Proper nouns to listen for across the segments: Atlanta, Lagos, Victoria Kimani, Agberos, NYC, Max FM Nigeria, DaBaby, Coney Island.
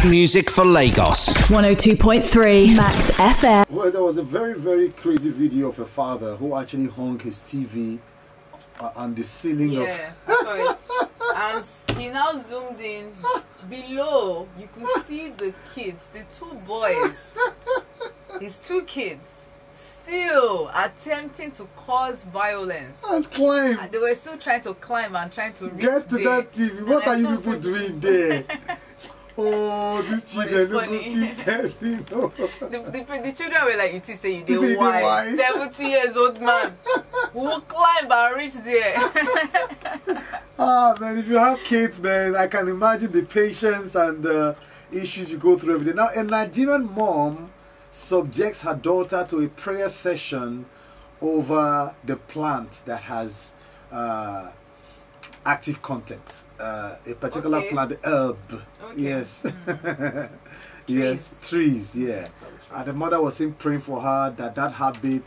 Hot music for Lagos. 102.3 Max FM. Well, there was a very, very crazy video of a father who actually hung his TV on the ceiling of... And he now zoomed in. Below, you could see the kids, the two boys, his two kids, still attempting to cause violence. And climb. And they were still trying to climb and trying to reach Get to there. That TV. And what I are you people doing there? Oh, these children look keep guessing. The children were like, you see, say you did why? 70-year-old man who will climb and reach there. Ah, man, if you have kids, man, I can imagine the patience and the issues you go through every day. Now, a Nigerian mom subjects her daughter to a prayer session over the plant that has active content. A particular plant, herb. Okay. Yes. Mm. Yes, trees, yeah. And the mother was praying for her that that habit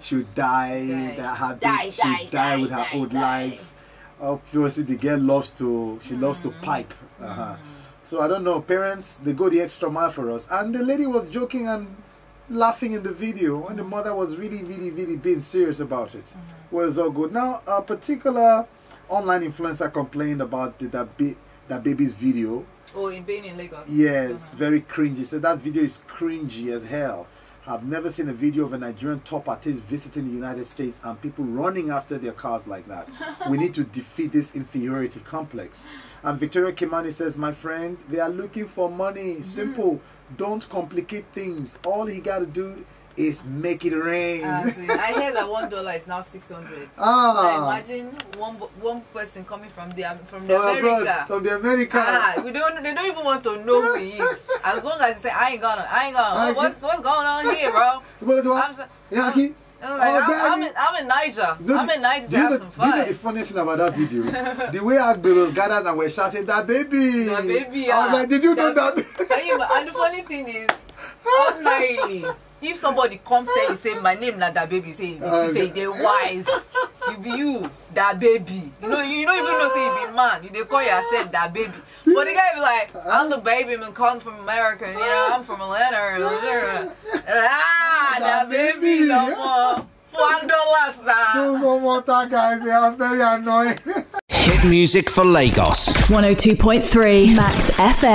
should die. That habit should die with her old life. Obviously, the girl loves to, she loves to pipe. Uh-huh. So I don't know, parents, they go the extra mile for us. And the lady was joking and laughing in the video, and the mother was really, really, really being serious about it. Mm-hmm. Well, it's all good. Now, a particular online influencer complained about DaBaby's video. Oh, in being in Lagos. Yes, very cringy. So that video is cringy as hell. I've never seen a video of a Nigerian top artist visiting the United States and people running after their cars like that. We need to defeat this inferiority complex. And Victoria Kimani says, my friend, they are looking for money. Mm-hmm. Simple. Don't complicate things. All you got to do is make it rain. I hear that $1 is now $600. Ah. I imagine one person coming from America. Ah, they don't even want to know who he is. As long as they say, I ain't gonna. What's going on here, bro? I'm in Niger. I'm in Niger to have some fun. Do you know the funniest thing about that video? The way Agberos gathered and were shouting, DaBaby! DaBaby, yeah. I was like, did you know that? And the funny thing is, ordinarily, if somebody comes there and say, my name not DaBaby, say they're wise. You be you, DaBaby. You don't even know say you be man. They call yourself DaBaby. But the guy be like, I'm the baby man calling from America, you know, I'm from Atlanta. Ah, DaBaby, no more. $1 now. Those are water guys, they are very annoying. Hit music for Lagos. 102.3 Max FM.